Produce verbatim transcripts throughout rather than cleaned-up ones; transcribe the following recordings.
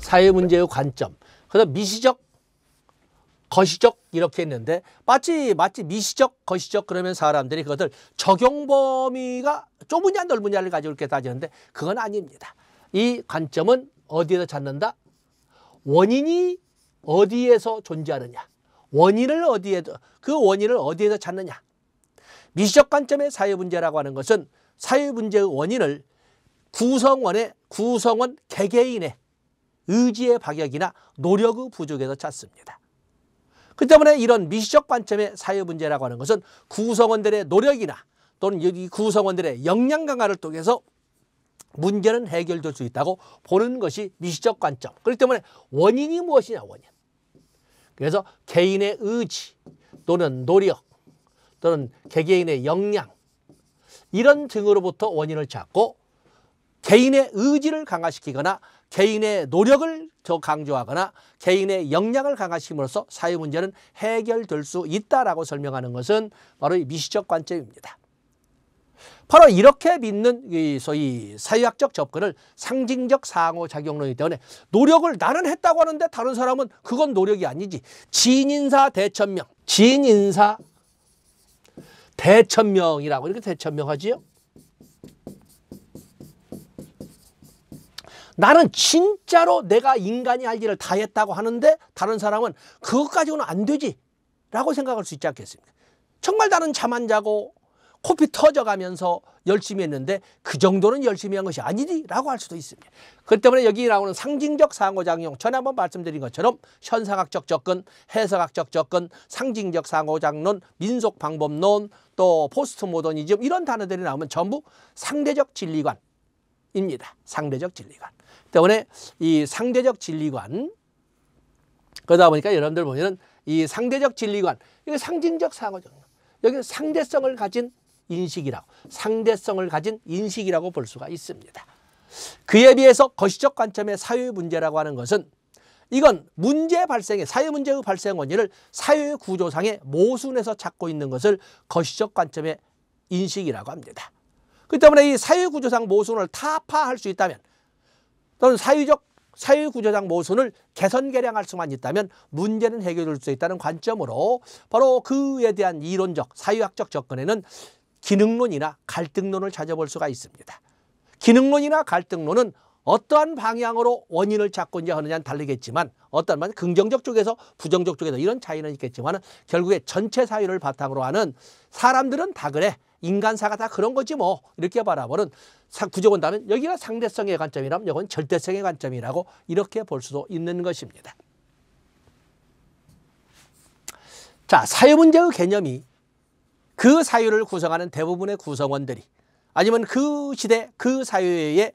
사회 문제의 관점, 그다음 미시적, 거시적 이렇게 있는데 마치 마치 미시적, 거시적 그러면 사람들이 그것을 적용 범위가 좁으냐 넓으냐를 가지고 이렇게 따지는데 그건 아닙니다. 이 관점은 어디에서 찾는다? 원인이 어디에서 존재하느냐, 원인을 어디에 그 원인을 어디에서 찾느냐. 미시적 관점의 사회 문제라고 하는 것은 사회 문제의 원인을 구성원의 구성원 개개인의 의지의 박약이나 노력의 부족에서 찾습니다. 그 때문에 이런 미시적 관점의 사회 문제라고 하는 것은 구성원들의 노력이나 또는 이 구성원들의 역량 강화를 통해서 문제는 해결될 수 있다고 보는 것이 미시적 관점. 그렇기 때문에 원인이 무엇이냐, 원인. 그래서 개인의 의지 또는 노력 또는 개개인의 역량 이런 등으로부터 원인을 찾고 개인의 의지를 강화시키거나 개인의 노력을 더 강조하거나 개인의 역량을 강화시킴으로써 사회 문제는 해결될 수 있다라고 설명하는 것은 바로 이 미시적 관점입니다. 바로 이렇게 믿는 이 소위 사회학적 접근을 상징적 상호작용론이기 때문에 노력을 나는 했다고 하는데 다른 사람은 그건 노력이 아니지. 지인인사 대천명, 지인인사 대천명이라고 이렇게 대천명하지요. 나는 진짜로 내가 인간이 할 일을 다 했다고 하는데 다른 사람은 그것 가지고는 안 되지 라고 생각할 수 있지 않겠습니까? 정말 나는 잠 안 자고 코피 터져가면서 열심히 했는데 그 정도는 열심히 한 것이 아니지 라고 할 수도 있습니다. 그렇기 때문에 여기 나오는 상징적 상호작용, 전에 한번 말씀드린 것처럼 현상학적 접근, 해석학적 접근, 상징적 상호작용론, 민속방법론, 또 포스트모더니즘 이런 단어들이 나오면 전부 상대적 진리관입니다. 상대적 진리관. 때문에 이 상대적 진리관, 그러다 보니까 여러분들 보면은 이 상대적 진리관, 이게 상징적 상호작용, 여기는 상대성을 가진 인식이라고, 상대성을 가진 인식이라고 볼 수가 있습니다. 그에 비해서 거시적 관점의 사회 문제라고 하는 것은 이건 문제 발생의 사회 문제의 발생 원인을 사회 구조상의 모순에서 찾고 있는 것을 거시적 관점의 인식이라고 합니다. 그 때문에 이 사회 구조상 모순을 타파할 수 있다면 또는 사회적, 사회구조상 모순을 개선 개량할 수만 있다면 문제는 해결될 수 있다는 관점으로 바로 그에 대한 이론적, 사회학적 접근에는 기능론이나 갈등론을 찾아볼 수가 있습니다. 기능론이나 갈등론은 어떠한 방향으로 원인을 찾고 이제 하느냐는 다르겠지만 어떤 말 긍정적 쪽에서 부정적 쪽에서 이런 차이는 있겠지만 결국에 전체 사회를 바탕으로 하는 사람들은 다 그래. 인간사가 다 그런 거지 뭐 이렇게 바라보는 구조본다면 여기가 상대성의 관점이라면 이건 절대성의 관점이라고 이렇게 볼 수도 있는 것입니다. 자, 사회 문제의 개념이 그 사회를 구성하는 대부분의 구성원들이 아니면 그 시대 그 사회의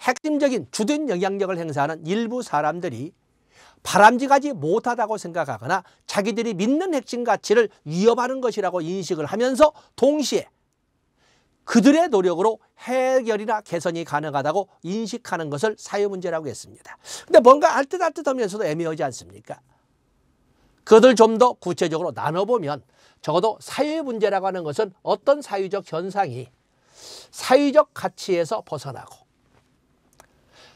핵심적인 주된 영향력을 행사하는 일부 사람들이 바람직하지 못하다고 생각하거나 자기들이 믿는 핵심 가치를 위협하는 것이라고 인식을 하면서 동시에 그들의 노력으로 해결이나 개선이 가능하다고 인식하는 것을 사회 문제라고 했습니다. 근데 뭔가 알듯알듯 하면서도 애매하지 않습니까? 그것을 좀 더 구체적으로 나눠보면 적어도 사회 문제라고 하는 것은 어떤 사회적 현상이 사회적 가치에서 벗어나고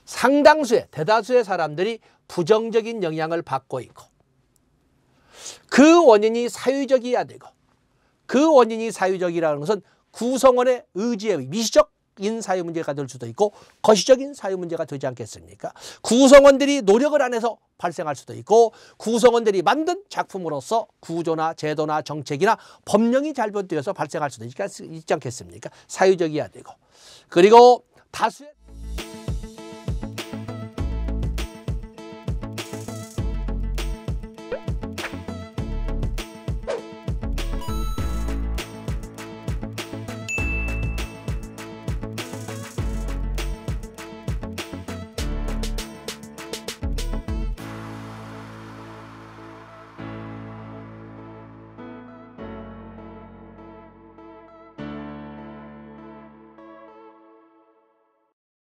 상당수의 대다수의 사람들이 부정적인 영향을 받고 있고 그 원인이 사회적이어야 되고 그 원인이 사회적이라는 것은 구성원의 의지에 미시적인 사회 문제가 될 수도 있고 거시적인 사회 문제가 되지 않겠습니까? 구성원들이 노력을 안 해서 발생할 수도 있고 구성원들이 만든 작품으로서 구조나 제도나 정책이나 법령이 잘못되어서 발생할 수도 있지 않겠습니까? 사회적이어야 되고 그리고 다수의